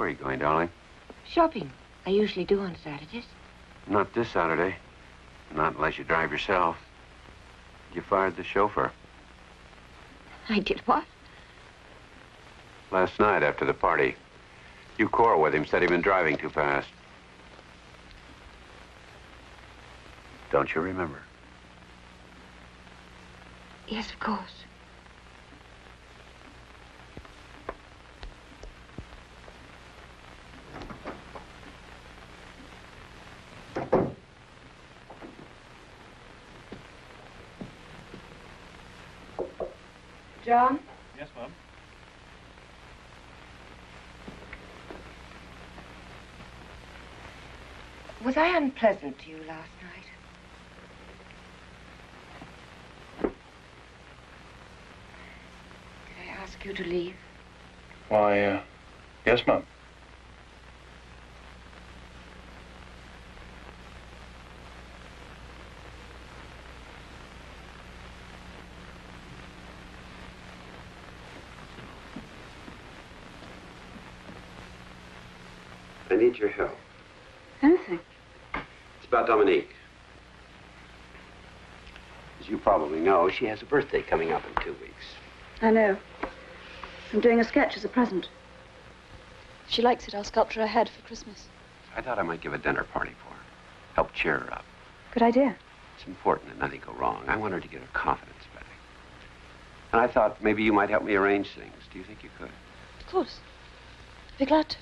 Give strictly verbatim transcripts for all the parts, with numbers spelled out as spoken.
Where are you going, darling? Shopping. I usually do on Saturdays. Not this Saturday. Not unless you drive yourself. You fired the chauffeur. I did what? Last night after the party. You quarreled with him, said he'd been driving too fast. Don't you remember? Yes, of course. John? Yes, Mom? Was I unpleasant to you last night? Did I ask you to leave? Why, uh, yes, Mom. I need your help. Anything? It's about Dominique. As you probably know, she has a birthday coming up in two weeks. I know. I'm doing a sketch as a present. If she likes it, I'll sculpt her a head for Christmas. I thought I might give a dinner party for her. Help cheer her up. Good idea. It's important that nothing go wrong. I want her to get her confidence back. And I thought maybe you might help me arrange things. Do you think you could? Of course. I'd be glad to.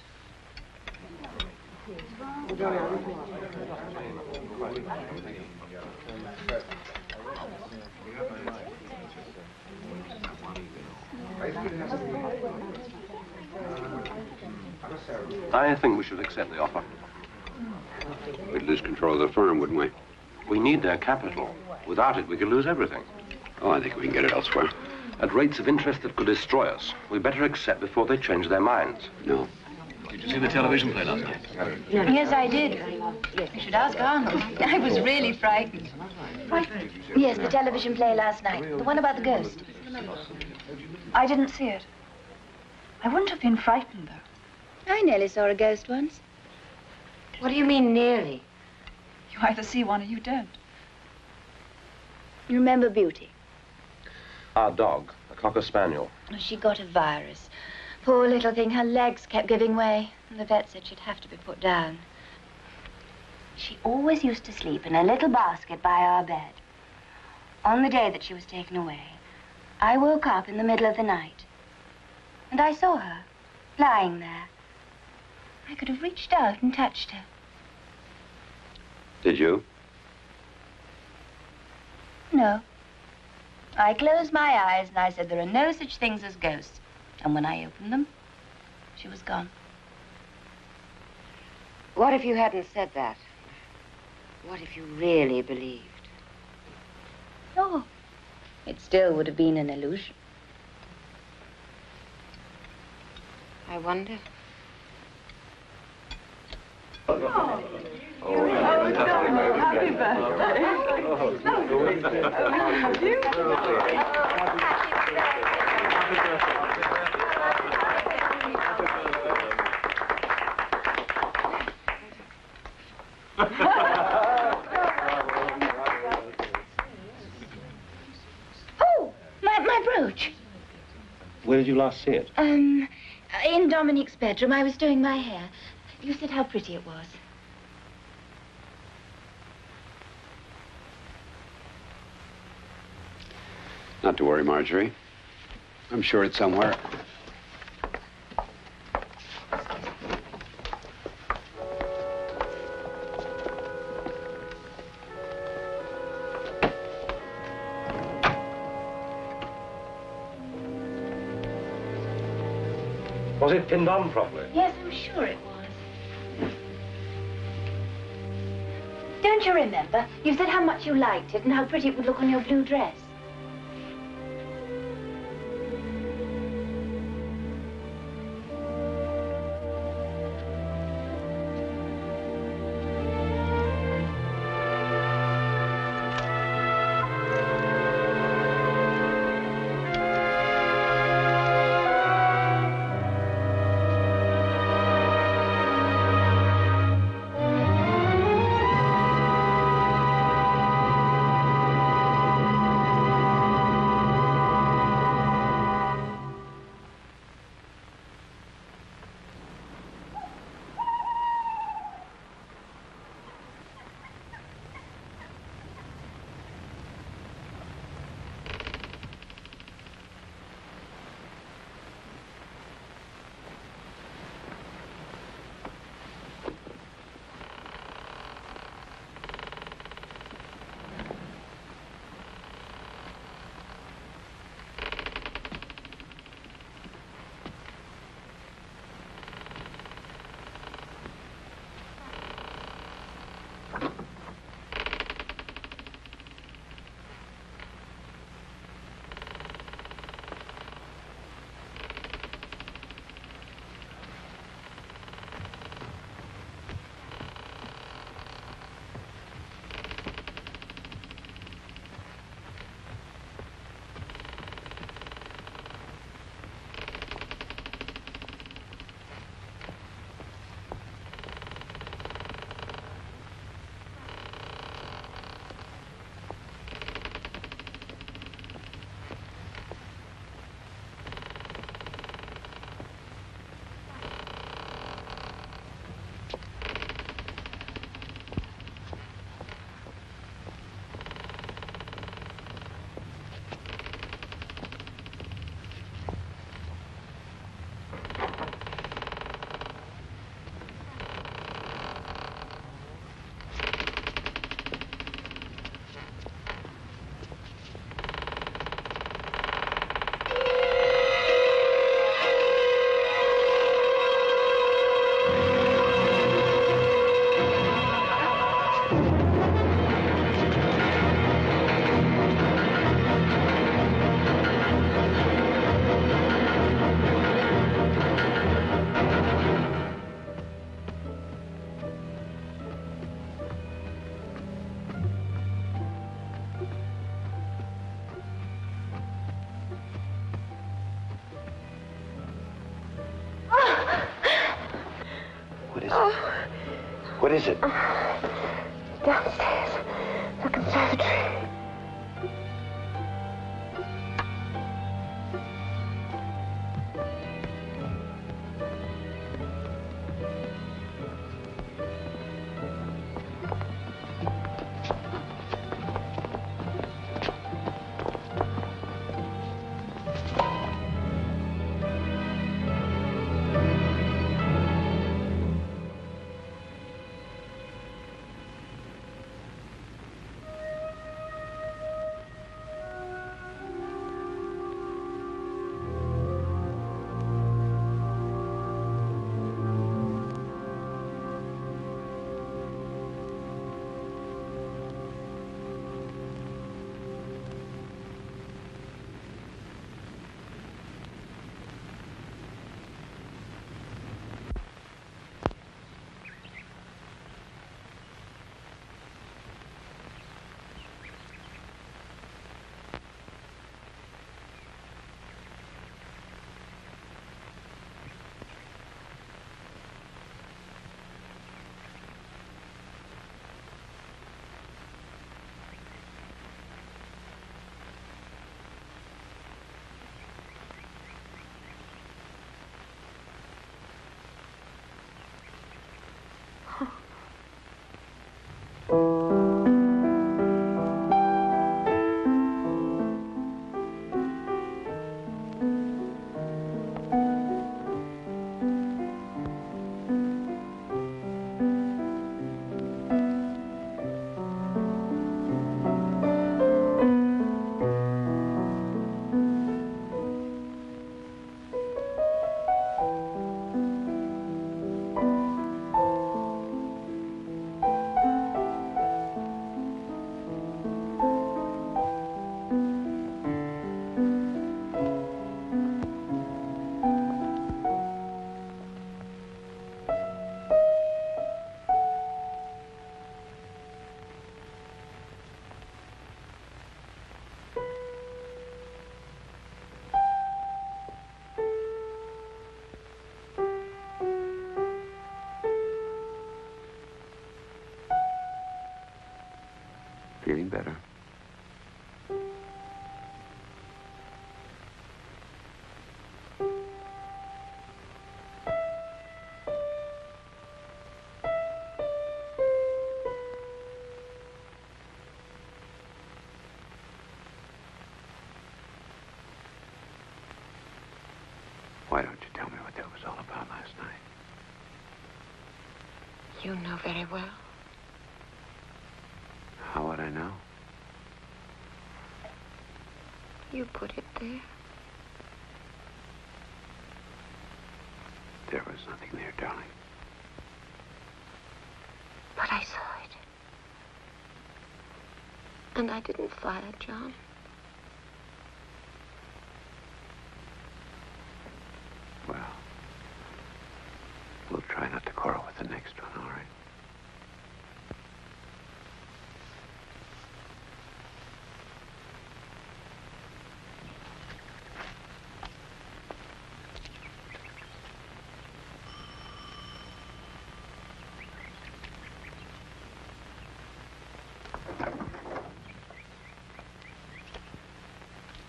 I think we should accept the offer. We'd lose control of the firm, wouldn't we? We need their capital. Without it, we could lose everything. Oh, I think we can get it elsewhere. At rates of interest that could destroy us, we better accept before they change their minds. No. Did you see the television play last night? Yes, I did. You should ask Arnold. I was really frightened. Frightened? Yes, the television play last night. The one about the ghost. I didn't see it. I wouldn't have been frightened, though. I nearly saw a ghost once. What do you mean, nearly? You either see one or you don't. You remember Beauty? Our dog, a cocker spaniel. She got a virus. Poor little thing, her legs kept giving way, and the vet said she'd have to be put down. She always used to sleep in a little basket by our bed. On the day that she was taken away, I woke up in the middle of the night, and I saw her lying there. I could have reached out and touched her. Did you? No. I closed my eyes and I said, there are no such things as ghosts. And when I opened them, she was gone. What if you hadn't said that? What if you really believed? No, it still would have been an illusion. I wonder. Oh, oh happy birthday. Happy birthday. Oh, my, my brooch. Where did you last see it? Um, in Dominique's bedroom. I was doing my hair. You said how pretty it was. Not to worry, Marjorie. I'm sure it's somewhere. Was it pinned on properly? Yes, I'm sure it was. Don't you remember? You said how much you liked it and how pretty it would look on your blue dress. is it? Oh. What is it? Uh, downstairs, the conservatory. Feeling better. Why don't you tell me what that was all about last night? You know very well. How would I know? You put it there. There was nothing there, darling. But I saw it. And I didn't fire, John. Well, we'll try not to quarrel with the next one, all right?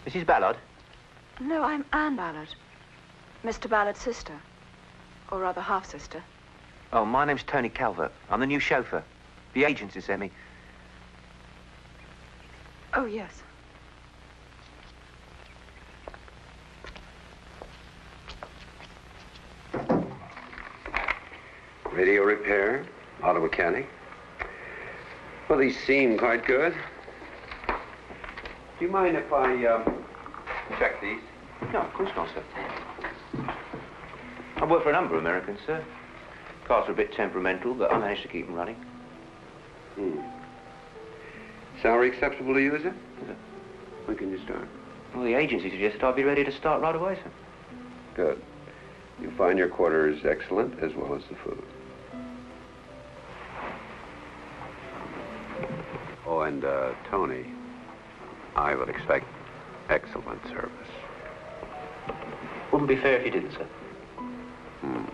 Missus Ballard? No, I'm Anne Ballard. Mister Ballard's sister. Or rather, half-sister. Oh, my name's Tony Calvert. I'm the new chauffeur. The agency sent me. Oh, yes. Radio repair, auto mechanic. Well, these seem quite good. Do you mind if I, uh, check these? No, of course not, sir. I work for a number of Americans, sir. Cars are a bit temperamental, but I managed to keep them running. Hmm. Salary acceptable to you, sir? Yes, sir. When can you start? Well, the agency suggested I'd be ready to start right away, sir. Good. You find your quarters excellent, as well as the food. Oh, and, uh, Tony. I would expect excellent service. Wouldn't be fair if you didn't, sir. Hmm.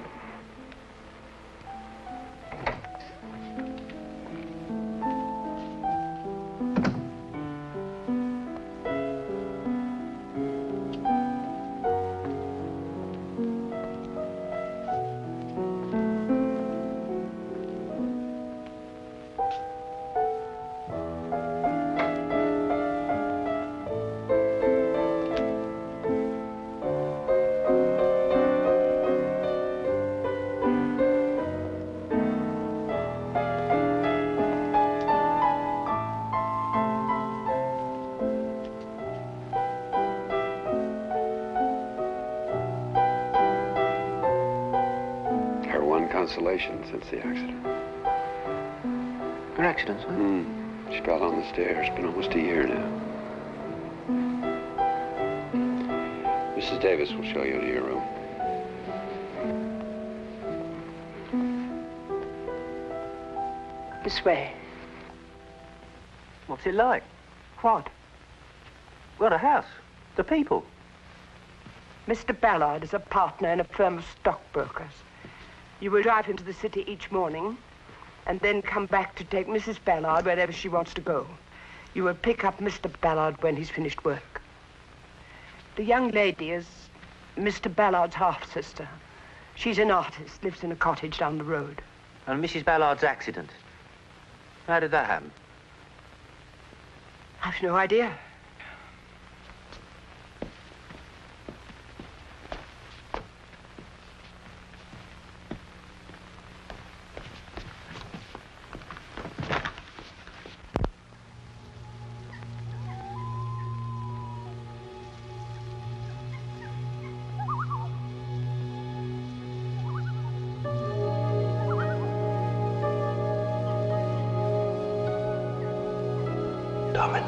some consolation since the accident. Her accident, huh? Mm. She fell on the stairs. It's been almost a year now. Missus Davis will show you to your room. This way. What's it like? What? Well, the house, the people. Mister Ballard is a partner in a firm of stockbrokers. You will drive him to the city each morning and then come back to take Missus Ballard wherever she wants to go. You will pick up Mister Ballard when he's finished work. The young lady is Mister Ballard's half-sister. She's an artist, lives in a cottage down the road. And Missus Ballard's accident. How did that happen? I've no idea. Dominique.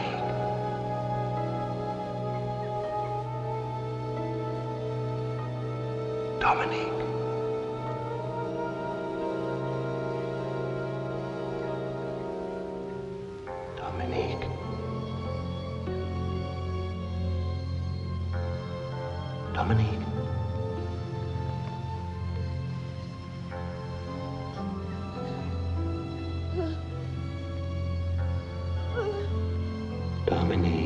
Dominique. Dominique. Dominique. Dominique. Dominique.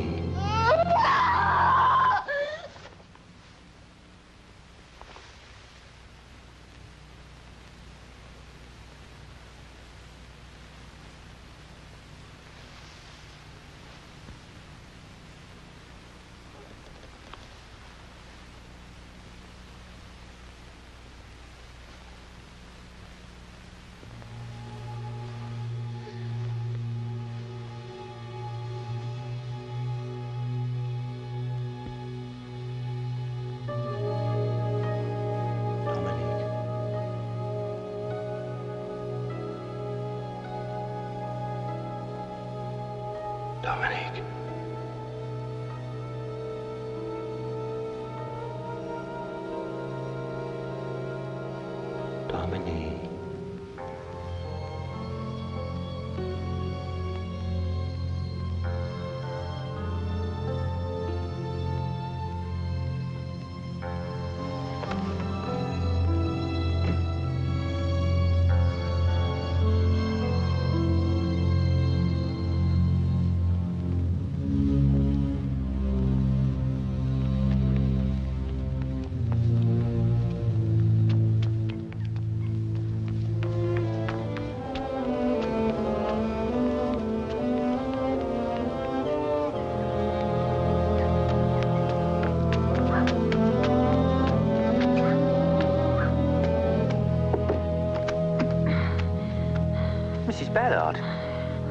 Ballard.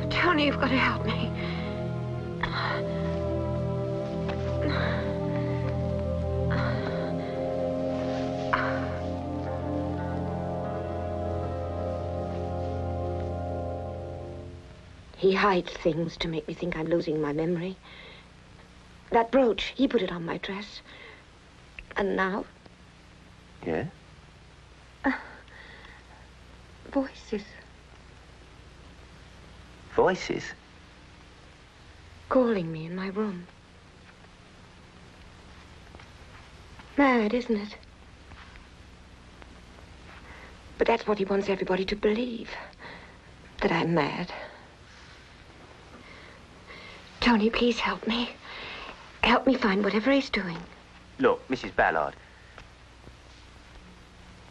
Tony, you've got to help me. He hides things to make me think I'm losing my memory. That brooch, he put it on my dress. And now? Yeah? Uh, voices. Voices? Calling me in my room. Mad, isn't it? But that's what he wants everybody to believe. That I'm mad. Tony, please help me. Help me find whatever he's doing. Look, Missus Ballard.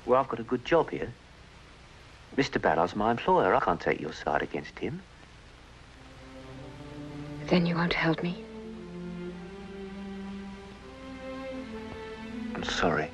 Well, I've got a good job here. Mister Ballard's my employer. I can't take your side against him. Then you won't help me? I'm sorry.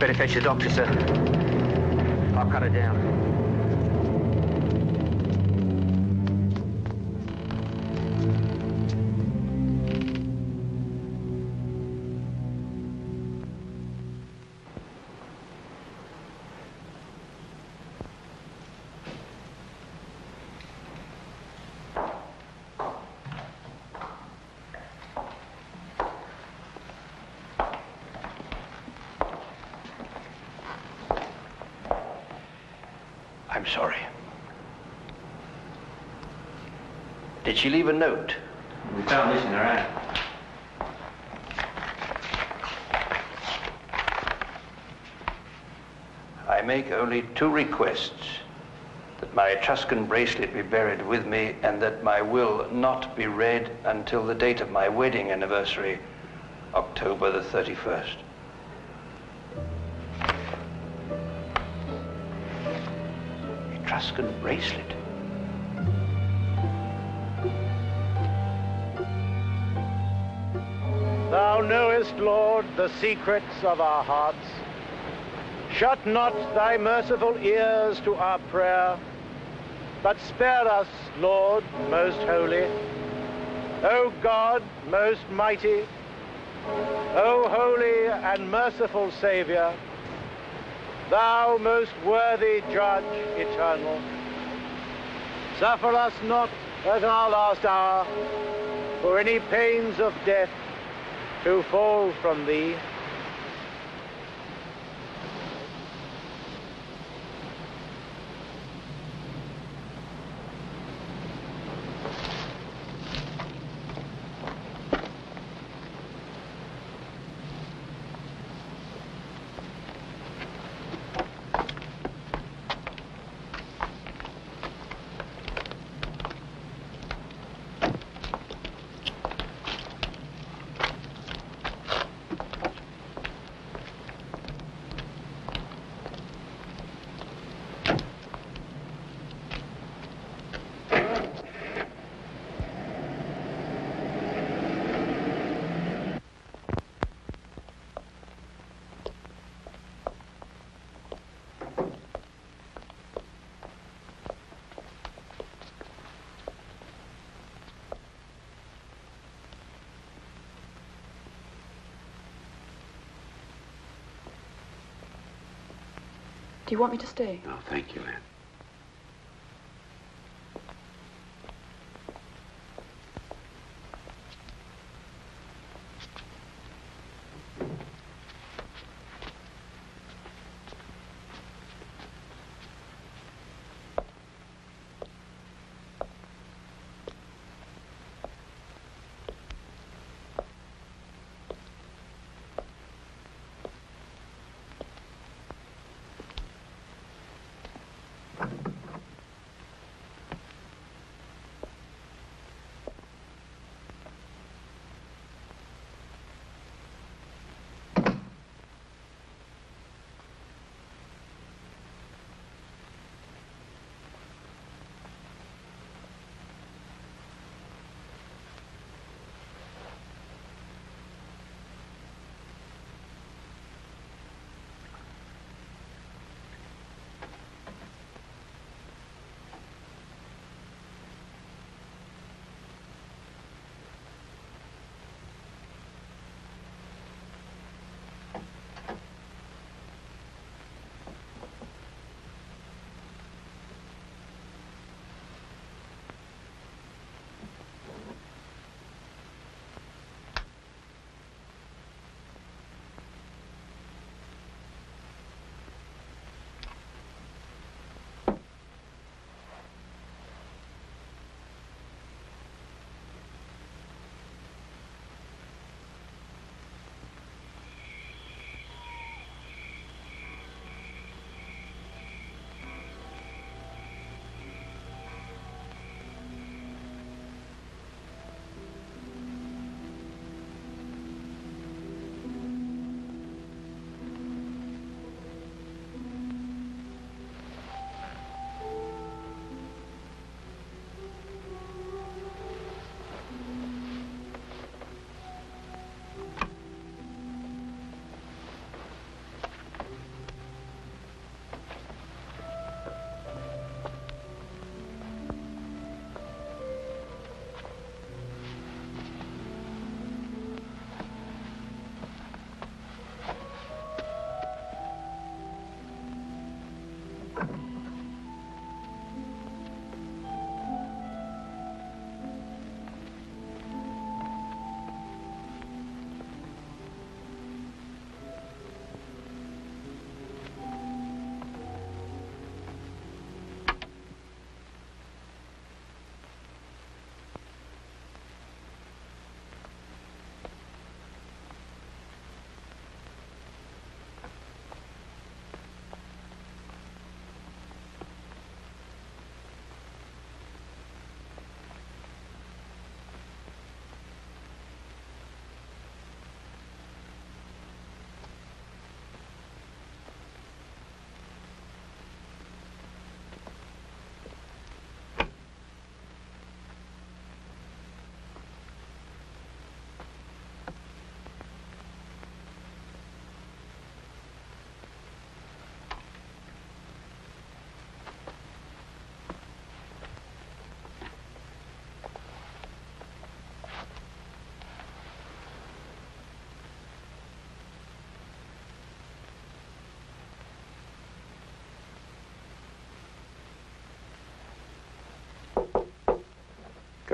Better fetch the doctor, sir. I'll cut her down. I'm sorry. Did she leave a note? We found this in her hand. I make only two requests: that my Etruscan bracelet be buried with me, and that my will not be read until the date of my wedding anniversary, October the thirty-first. Etruscan bracelet. Thou knowest, Lord, the secrets of our hearts. Shut not thy merciful ears to our prayer, but spare us, Lord, most holy. O God, most mighty, O holy and merciful Saviour, thou most worthy Judge eternal, suffer us not at our last hour for any pains of death to fall from thee. Do you want me to stay? No, thank you, Anne.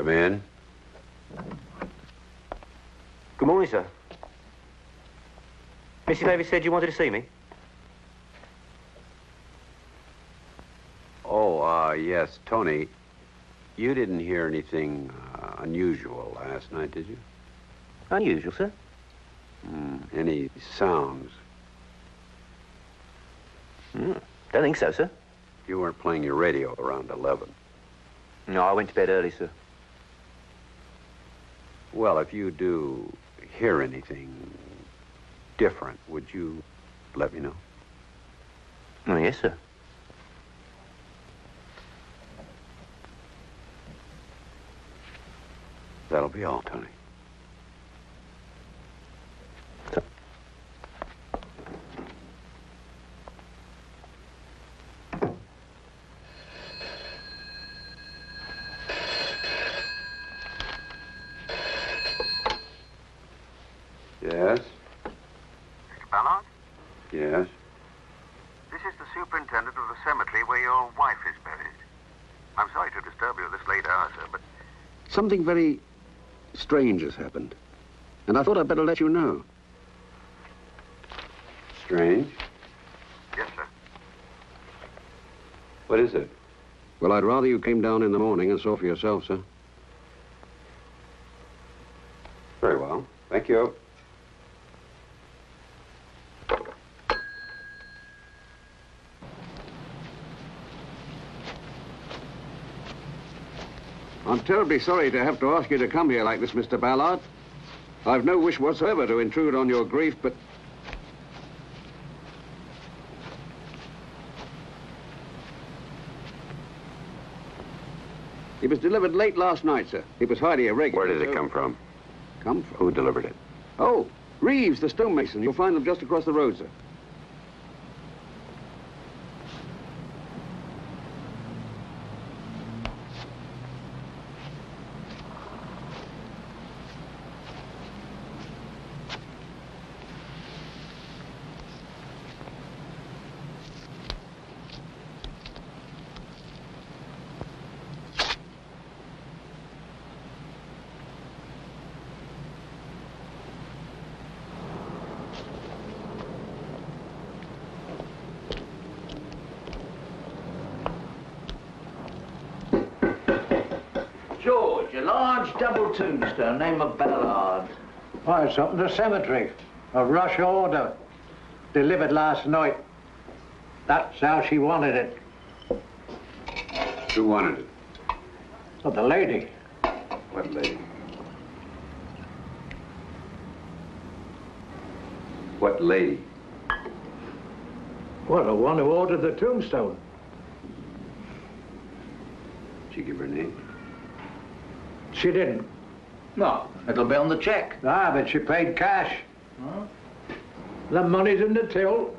Come in. Good morning, sir. Mister Davis said you wanted to see me. Oh, uh, yes, Tony. You didn't hear anything uh, unusual last night, did you? Unusual, sir? Mm, any sounds? Mm, don't think so, sir. You weren't playing your radio around eleven. No, I went to bed early, sir. Well, if you do hear anything different, would you let me know? Oh, yes, sir. That'll be all, Tony. Yes? Mister Ballard? Yes? This is the superintendent of the cemetery where your wife is buried. I'm sorry to disturb you at this late hour, sir, but... Something very strange has happened, and I thought I'd better let you know. Strange? Yes, sir. What is it? Well, I'd rather you came down in the morning and saw for yourself, sir. Very well. Thank you. I'm terribly sorry to have to ask you to come here like this, Mister Ballard. I've no wish whatsoever to intrude on your grief, but... It was delivered late last night, sir. It was highly irregular. Where did it come from? Come from? Who delivered it? Oh, Reeves, the stonemason. You'll find them just across the road, sir. A large double tombstone, name of Ballard. Why, it's up in the cemetery. A rush order. Delivered last night. That's how she wanted it. Who wanted it? Oh, the lady. What lady? What lady? Well, the one who ordered the tombstone. Did she give her name? She didn't. No, it'll be on the check. Ah, but she paid cash. Huh? The money's in the till.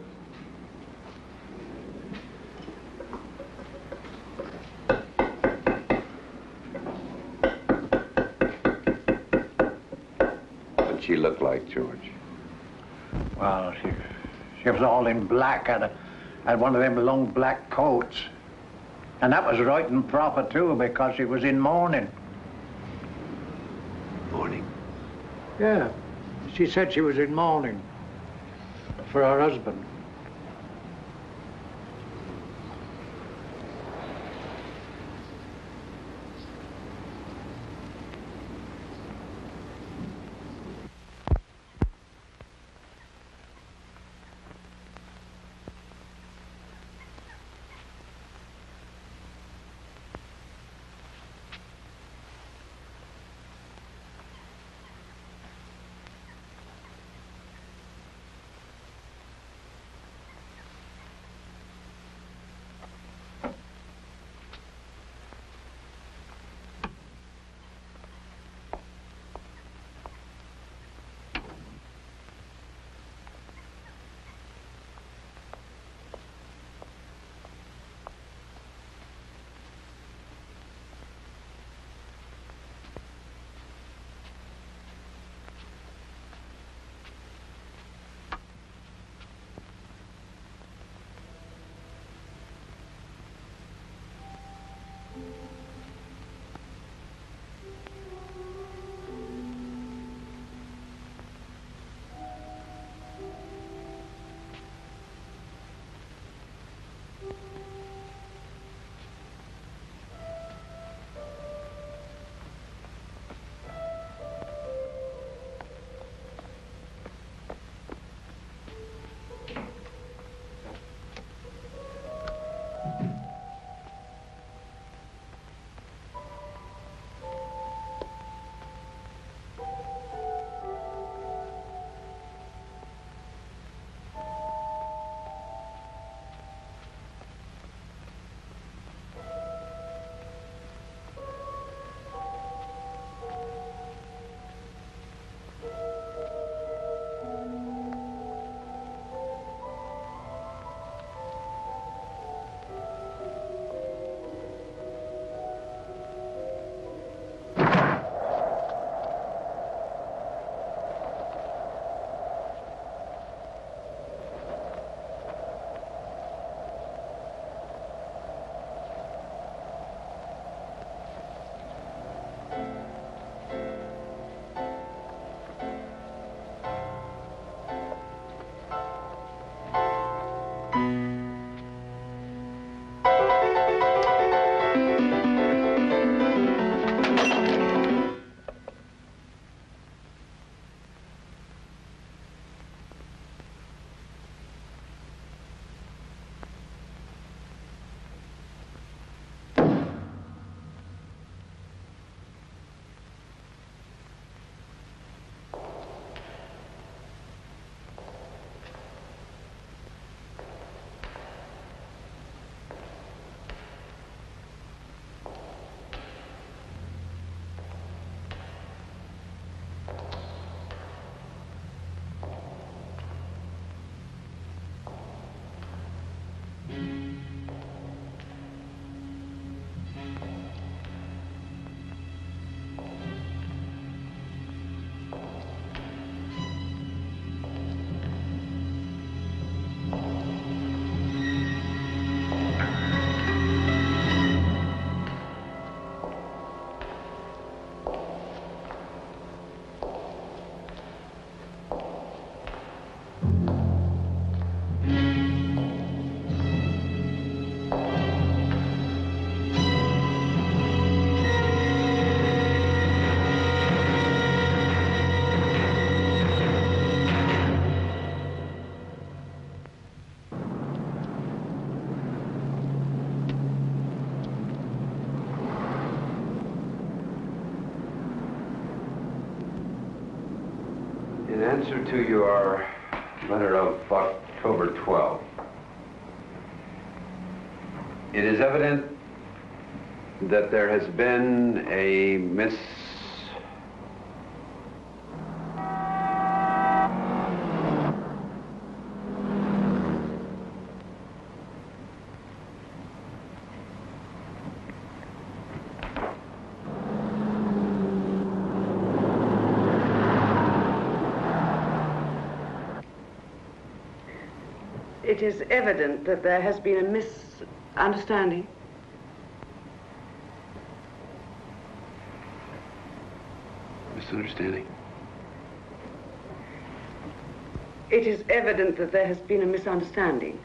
What'd she look like, George? Well, she, she was all in black, had, a, had one of them long black coats. And that was right and proper, too, because she was in mourning. Mourning? Yeah. She said she was in mourning for her husband. In answer to your letter of October twelfth, it is evident that there has been a mis... It is evident that there has been a misunderstanding. Misunderstanding? It is evident that there has been a misunderstanding.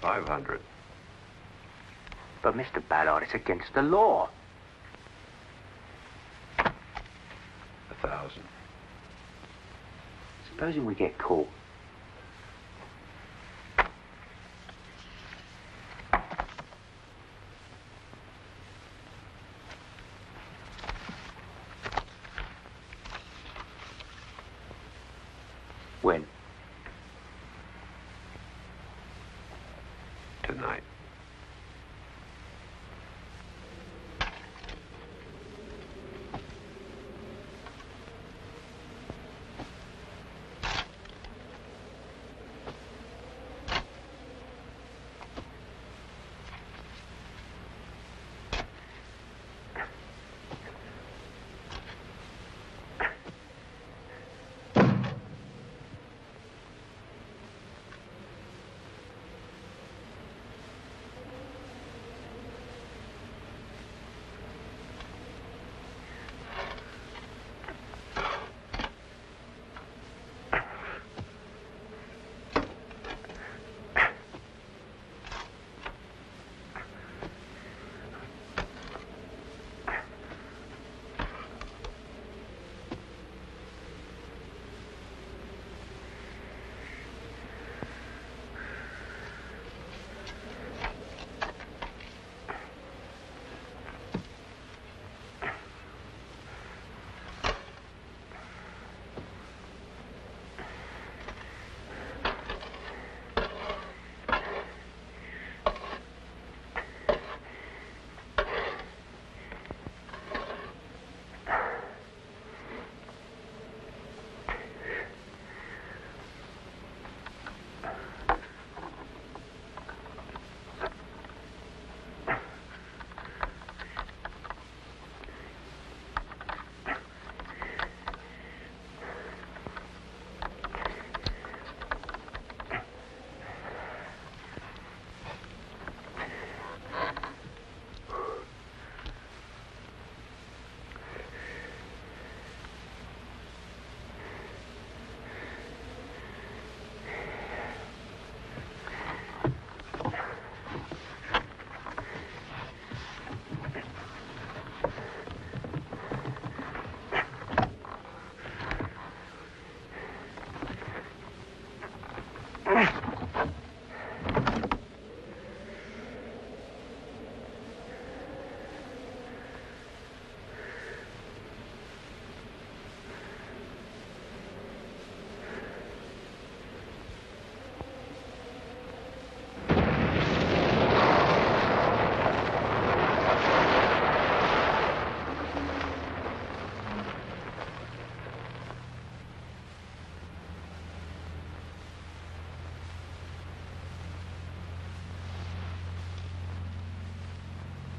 five hundred. But, Mister Ballard, it's against the law. thousand. Supposing we get caught. When? Tonight.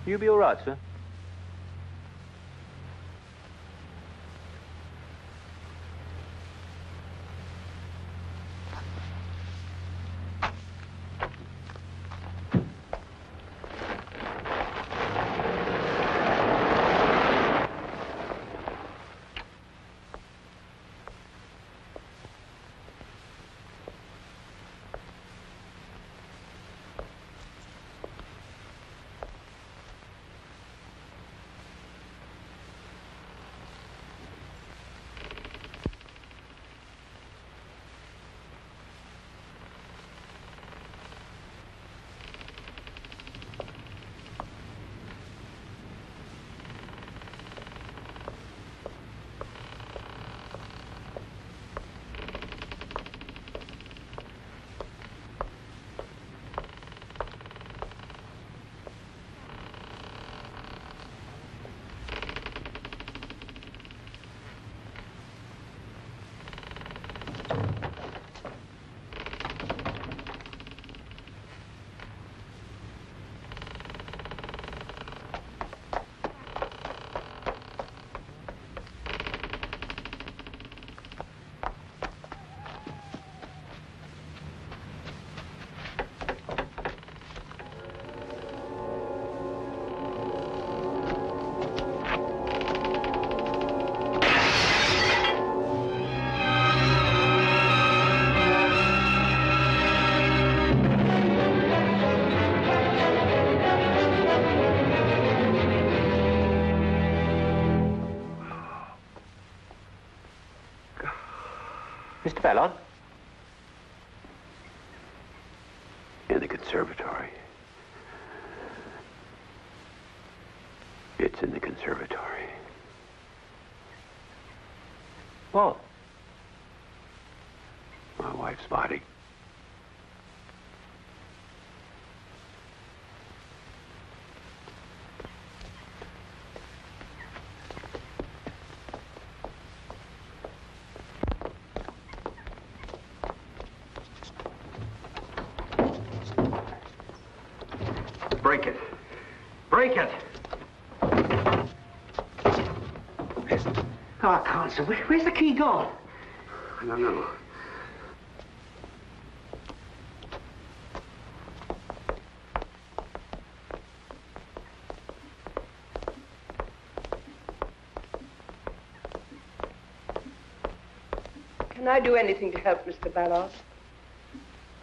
You'll be all right, sir. fell on? In the conservatory. It's in the conservatory. What? My wife's body. Break it. Break it! Ah, oh, Consul, where, where's the key gone? I don't know. Can I do anything to help Mister Ballard?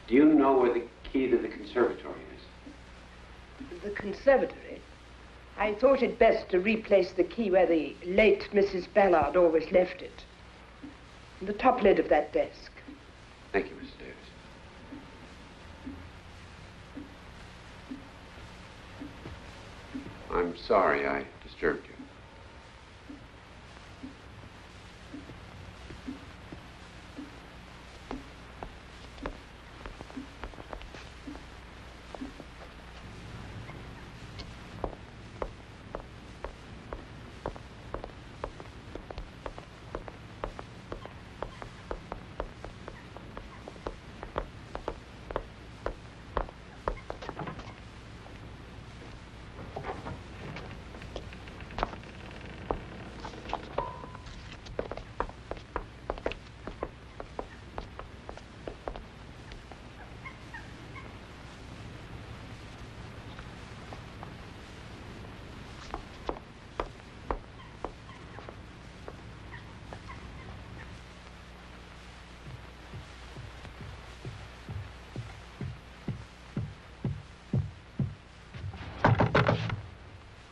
Do you know where the key to the conservatory is? The conservatory. I thought it best to replace the key where the late Missus Ballard always left it. In the top lid of that desk. Thank you, Missus Davis. I'm sorry I disturbed you.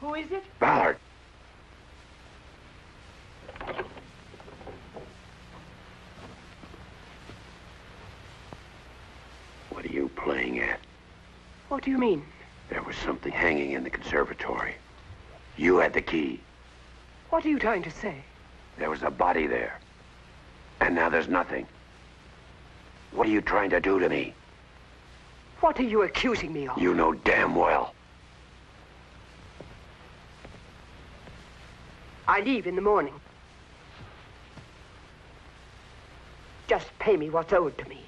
Who is it? Ballard. What are you playing at? What do you mean? There was something hanging in the conservatory. You had the key. What are you trying to say? There was a body there. And now there's nothing. What are you trying to do to me? What are you accusing me of? You know damn well. I leave in the morning. Just pay me what's owed to me.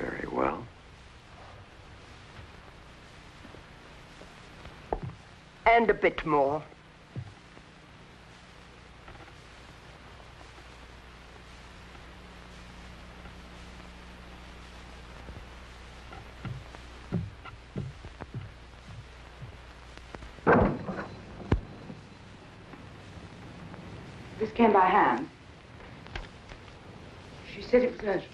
Very well. And a bit more. Came by hand. She said it was urgent.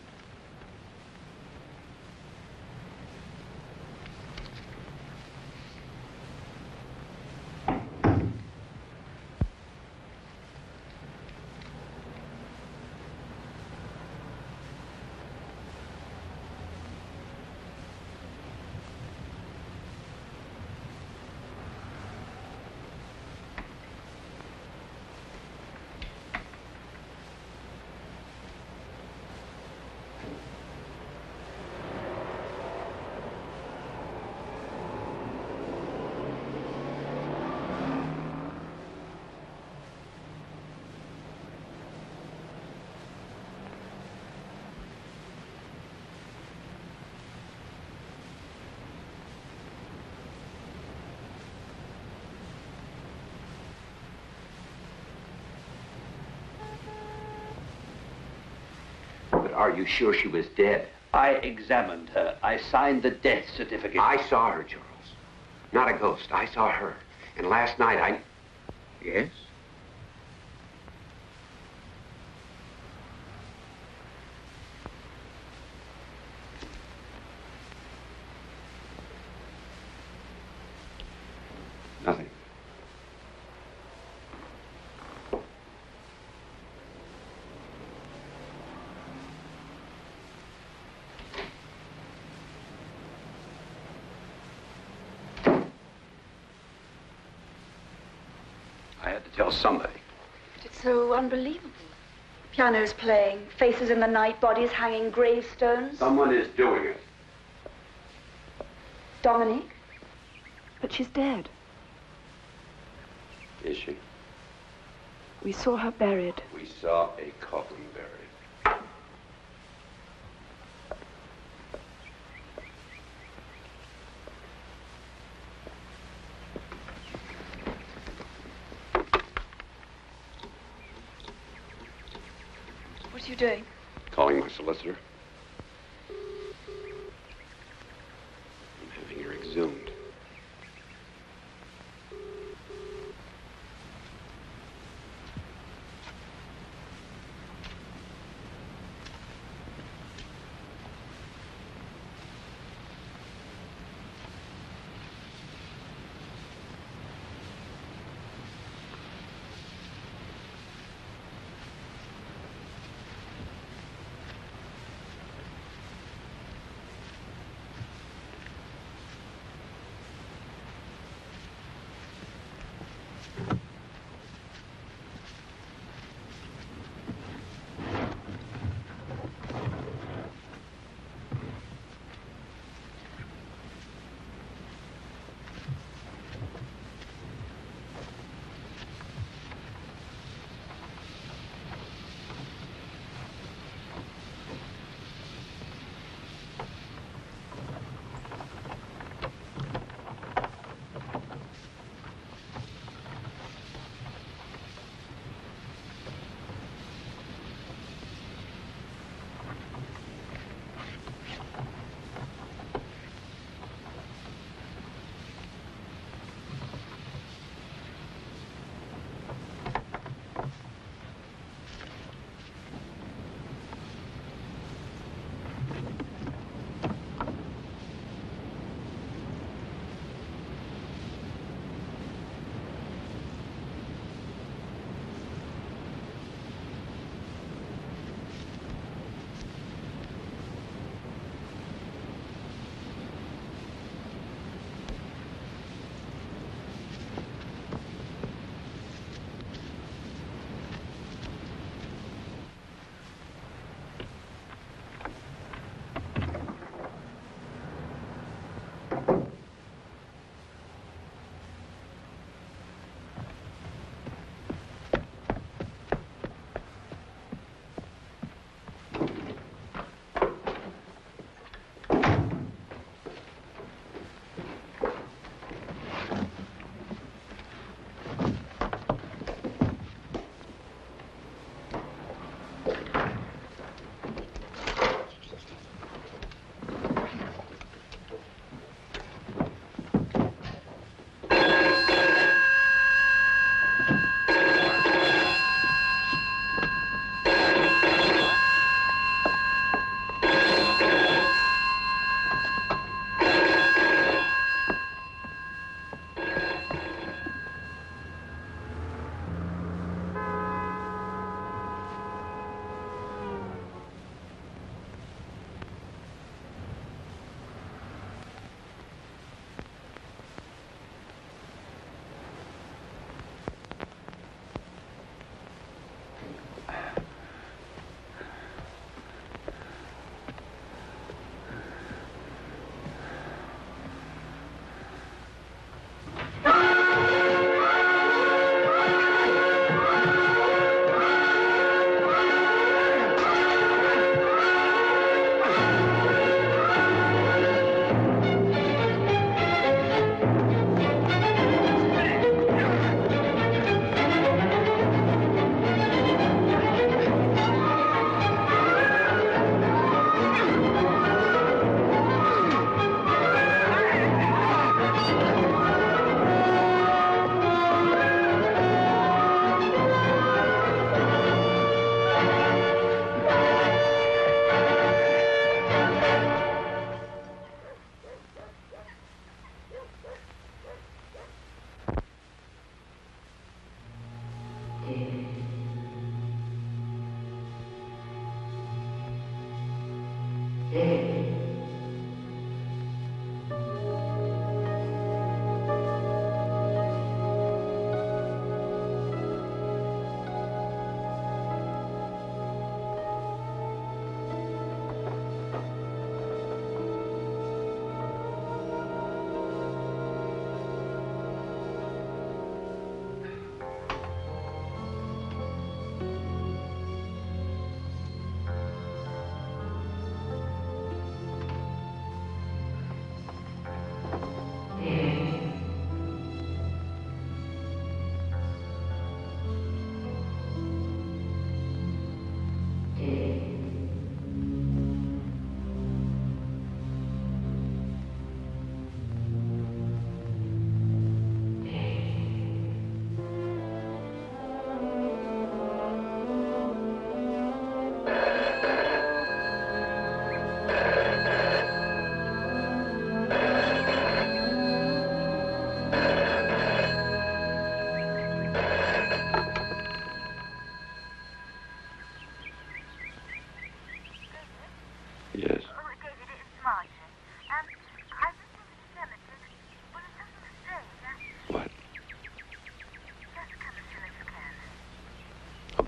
Are you sure she was dead? I examined her. I signed the death certificate. I saw her, Charles. Not a ghost. I saw her. And last night I... Yes? Nothing. I had to tell somebody. But it's so unbelievable. Piano's playing, faces in the night, bodies hanging, gravestones. Someone is doing it. Dominique? But she's dead. Is she? We saw her buried. We saw a coffin buried. What are you doing? Calling my solicitor. I'm having her exhumed.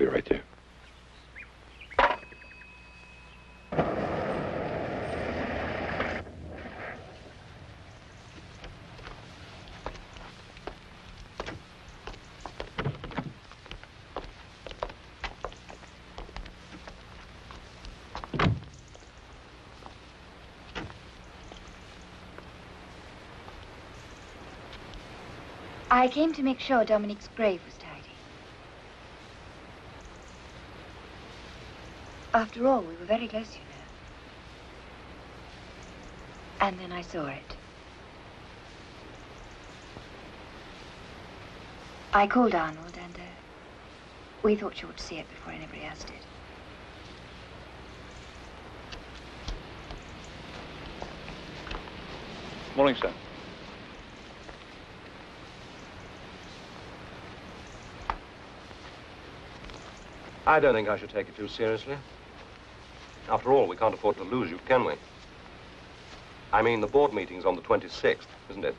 be right there. I came to make sure Dominique's grave was tidy. After all, we were very close, you know. And then I saw it. I called Arnold, and uh, we thought you ought to see it before anybody else did. Morning, sir. I don't think I should take it too seriously. After all, we can't afford to lose you, can we? I mean, the board meeting's on the twenty-sixth, isn't it?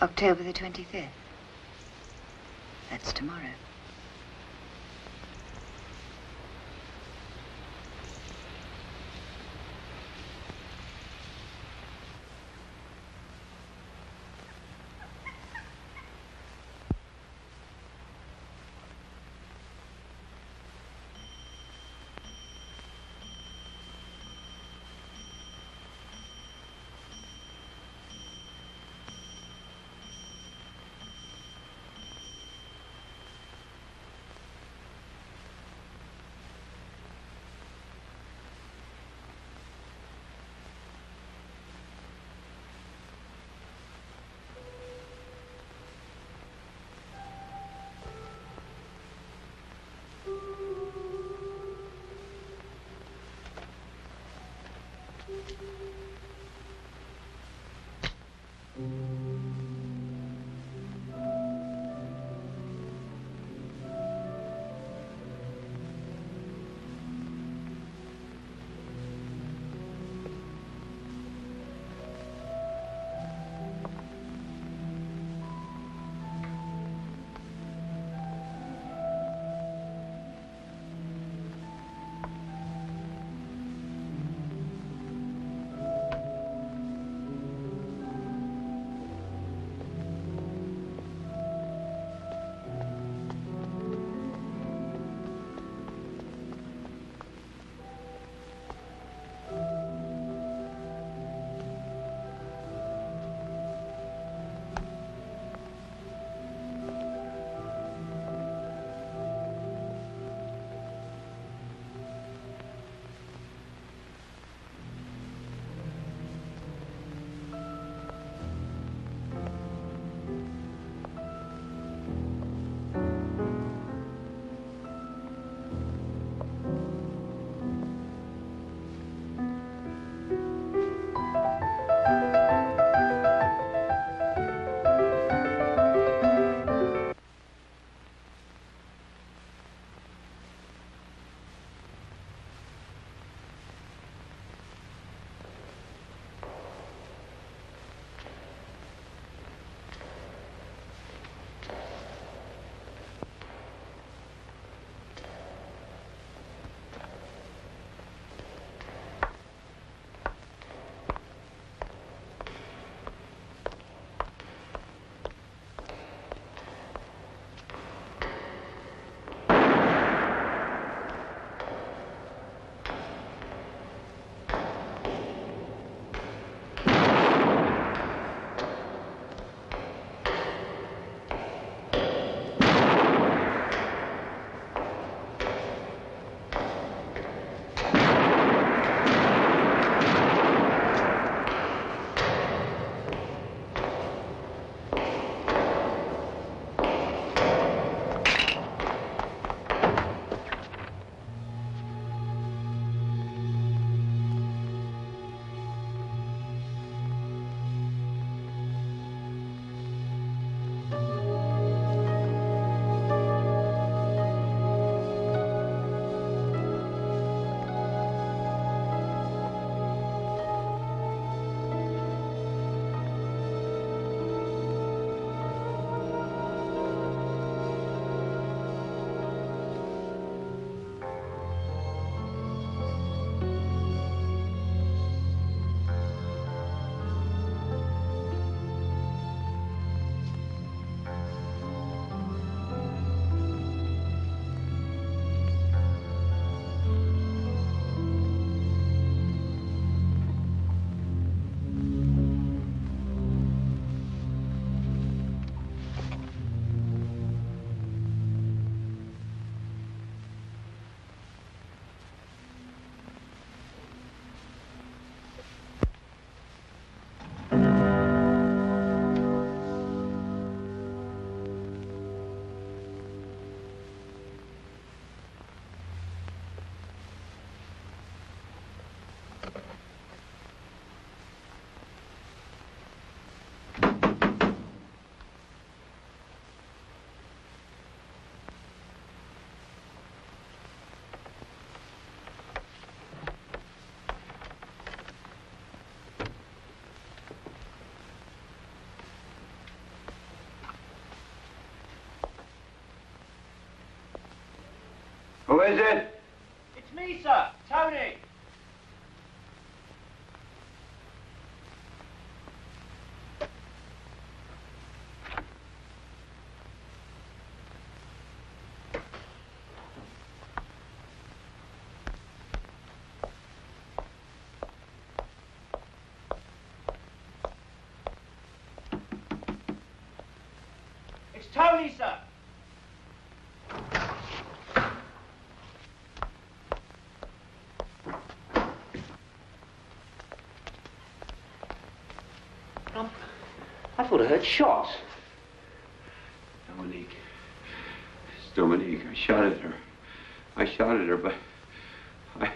October the twenty-fifth. That's tomorrow. Who is it? It's me, sir. Tony. Tony, sir. Um, I thought I heard shots. Dominique. It's Dominique. I shot at her. I shot at her, but I...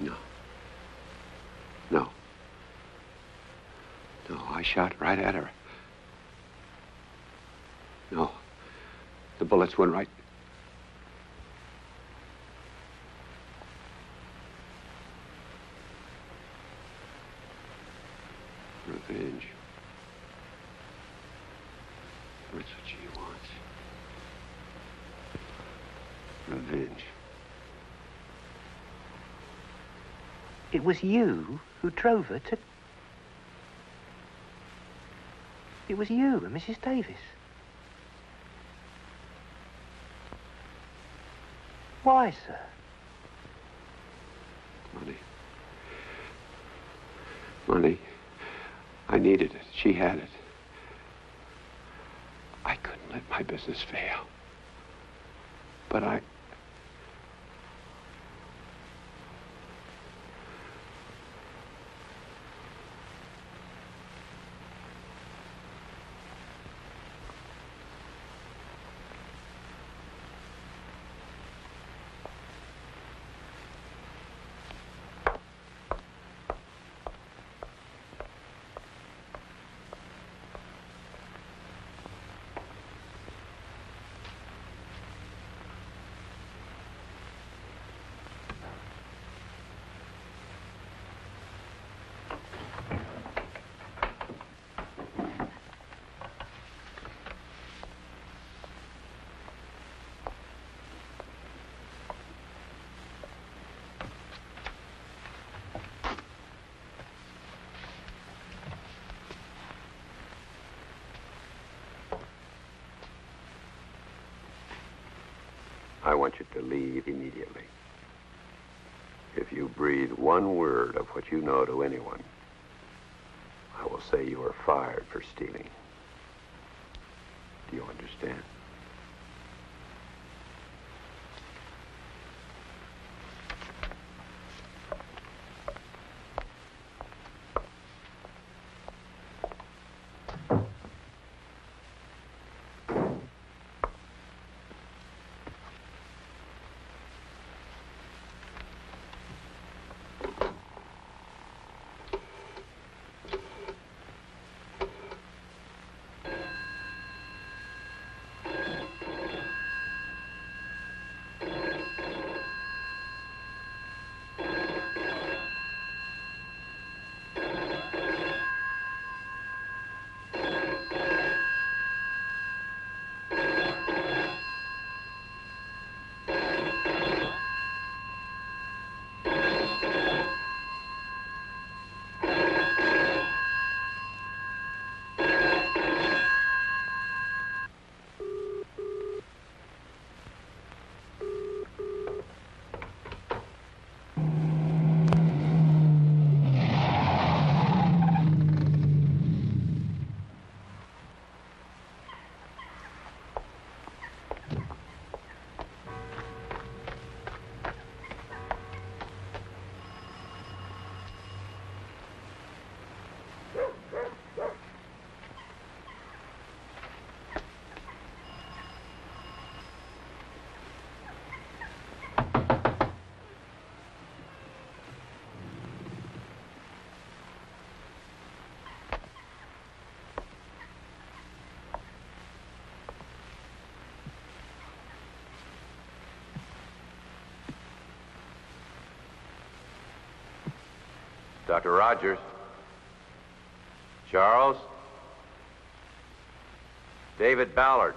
No. No. No, I shot right at her. No. The bullets went right... Revenge. That's what she wants. Revenge. It was you who drove her to... It was you and Missus Davis. Why, sir? Money. Money. I needed it. She had it. I couldn't let my business fail. But I... I want you to leave immediately. If you breathe one word of what you know to anyone, I will say you are fired for stealing. Do you understand? Doctor Rogers. Charles. David Ballard.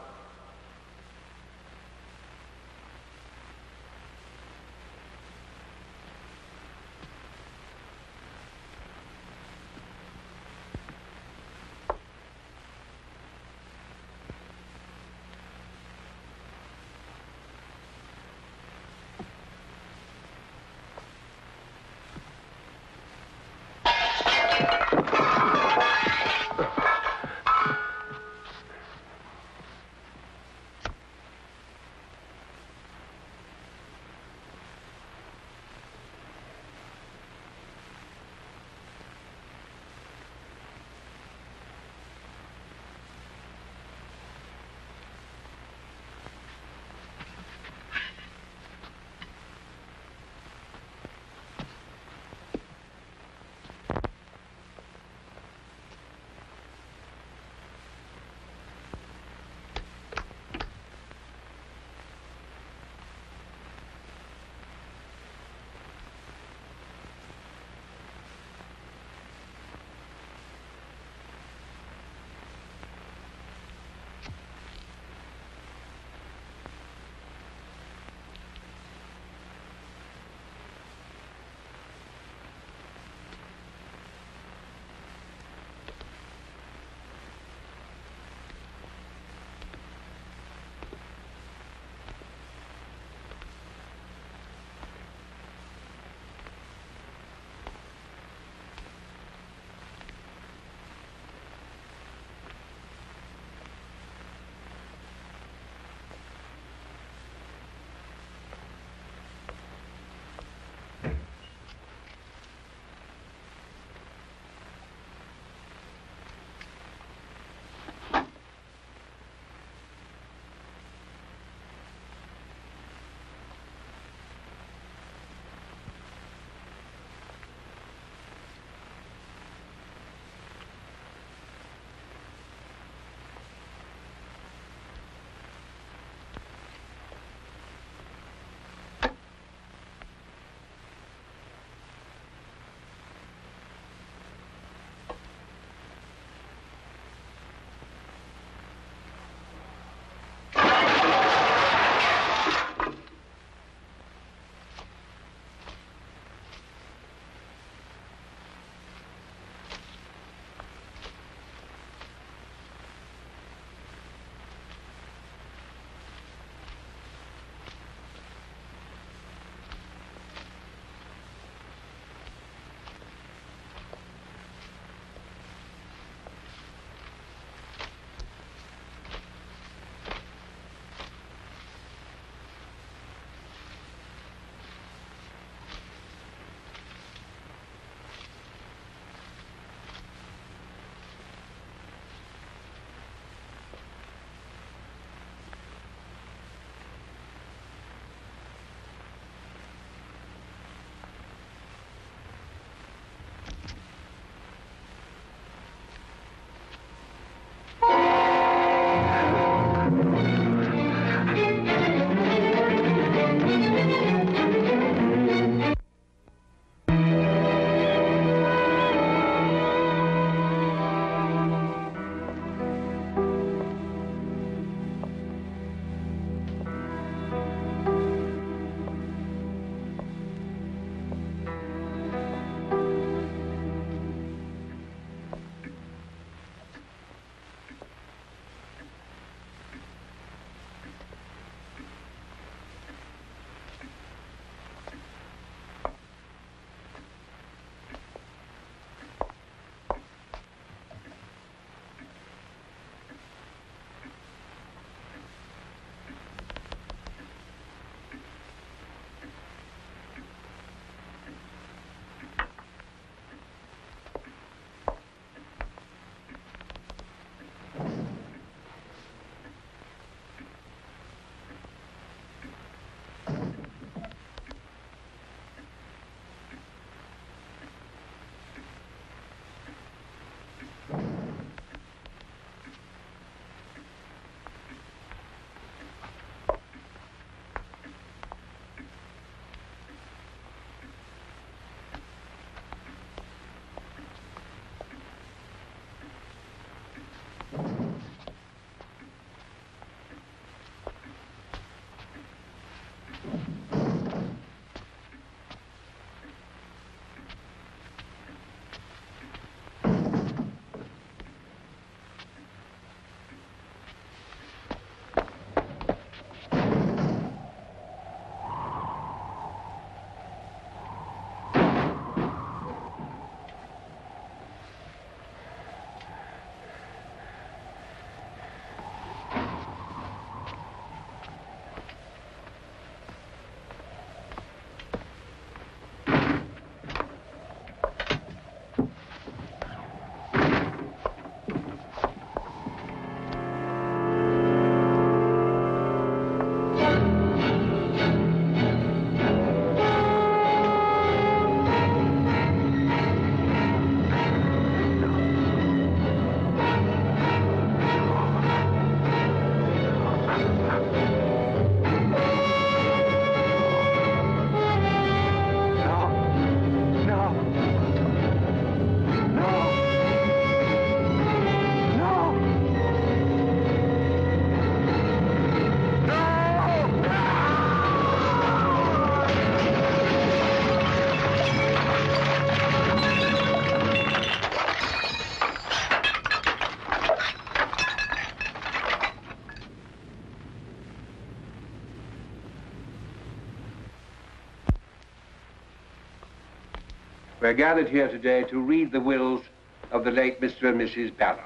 We're gathered here today to read the wills of the late Mister and Missus Ballard.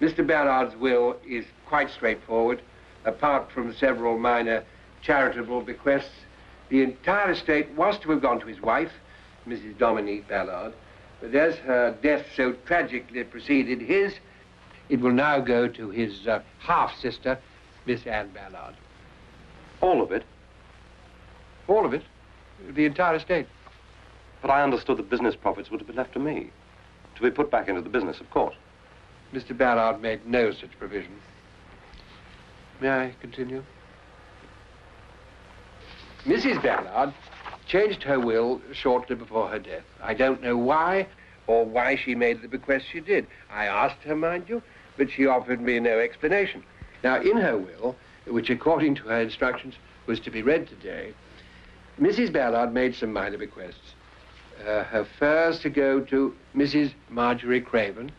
Mister Ballard's will is quite straightforward. Apart from several minor charitable bequests, the entire estate was to have gone to his wife, Missus Dominique Ballard, but as her death so tragically preceded his, it will now go to his uh, half-sister, Miss Anne Ballard. All of it? All of it. The entire estate. But I understood the business profits would have been left to me. To be put back into the business, of course. Mister Ballard made no such provision. May I continue? Missus Ballard changed her will shortly before her death. I don't know why or why she made the bequest she did. I asked her, mind you, but she offered me no explanation. Now, in her will, which according to her instructions was to be read today, Missus Ballard made some minor bequests. Uh, her furs to go to Missus Marjorie Craven,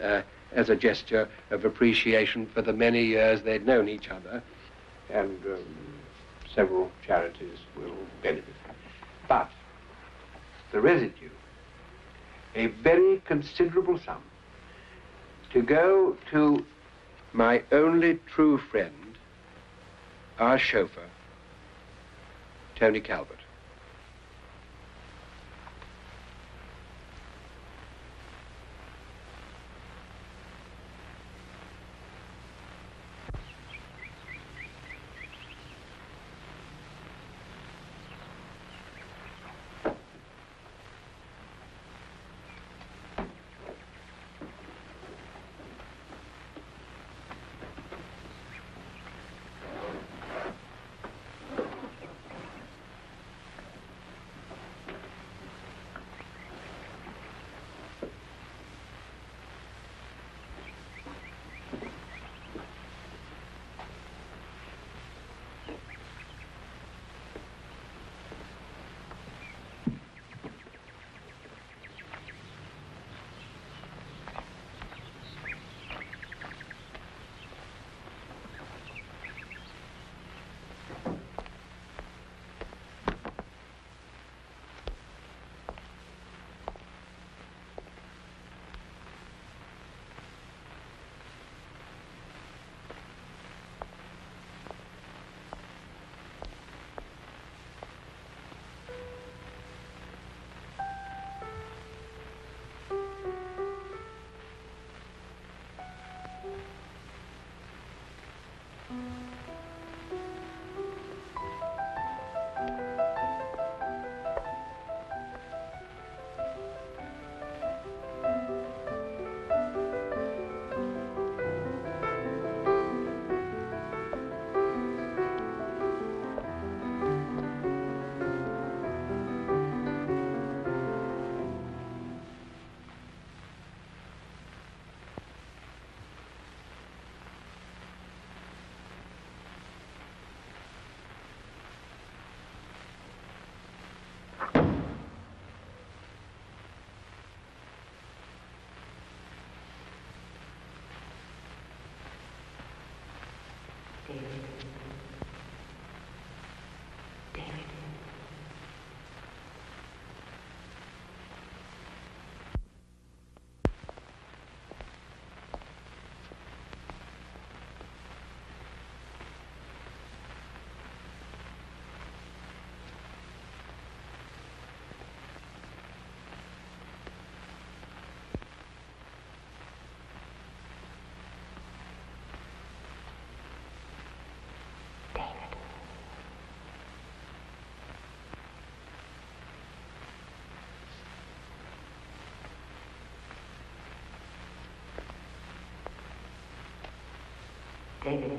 uh, as a gesture of appreciation for the many years they'd known each other, and um, several charities will benefit. But the residue, a very considerable sum, to go to my only true friend, our chauffeur, Tony Calvert. David.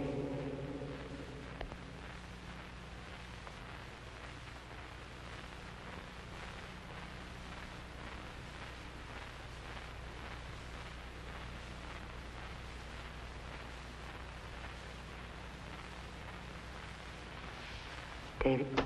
David.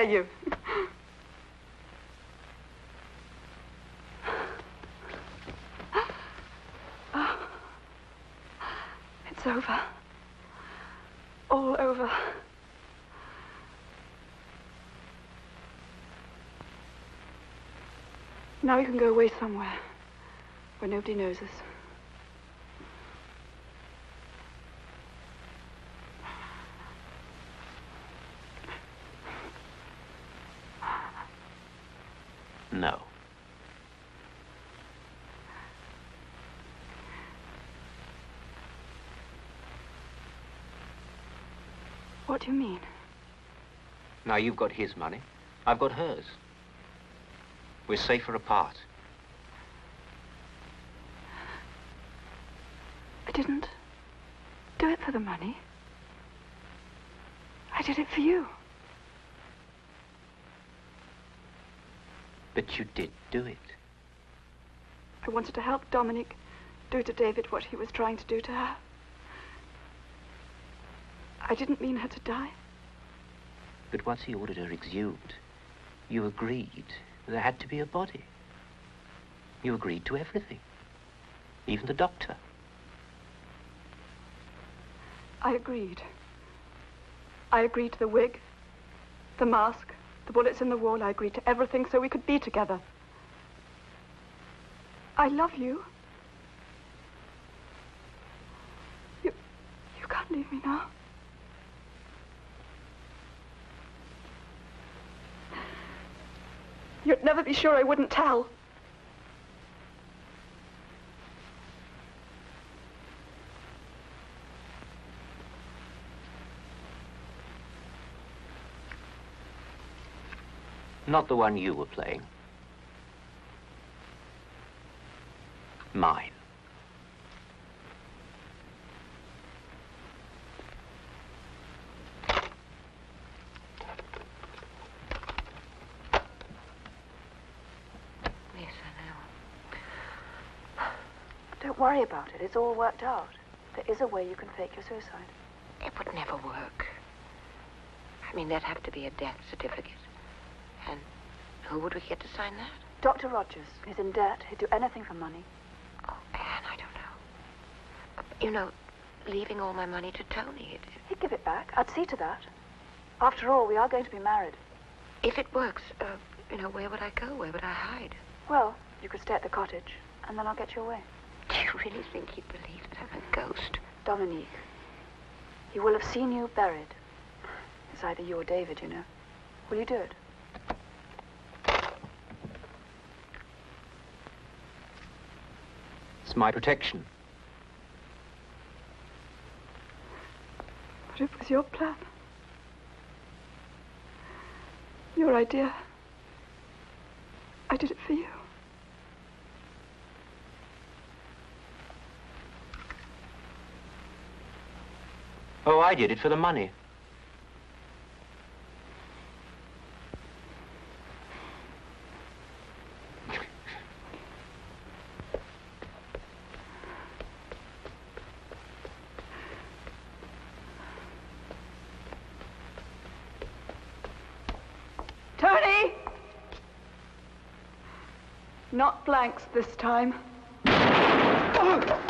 tell you. Oh, it's over. All over. Now we can go away somewhere where nobody knows us. No. What do you mean? Now you've got his money, I've got hers. We're safer apart. I didn't do it for the money. I did it for you. But you did do it. I wanted to help Dominique do to David what he was trying to do to her. I didn't mean her to die. But once he ordered her exhumed, you agreed there had to be a body. You agreed to everything, even the doctor. I agreed. I agreed to the wig, the mask, the bullets in the wall. I agreed to everything so we could be together. I love you. You, you can't leave me now. You'd never be sure I wouldn't tell. Not the one you were playing. Mine. Yes, I know. Don't worry about it. It's all worked out. There is a way you can fake your suicide. It would never work. I mean, there'd have to be a death certificate. And who would we get to sign that? Doctor Rogers. He's in debt. He'd do anything for money. Oh, Anne, I don't know. You know, leaving all my money to Tony. It, it... He'd give it back. I'd see to that. After all, we are going to be married. If it works, uh, you know, where would I go? Where would I hide? Well, you could stay at the cottage, and then I'll get you away. Do you really think he'd believe that I'm a ghost? Dominique, he will have seen you buried. It's either you or David, you know. Will you do it? It's my protection. But it was your plan. Your idea. I did it for you. Oh, I did it for the money. Not blanks this time. Oh!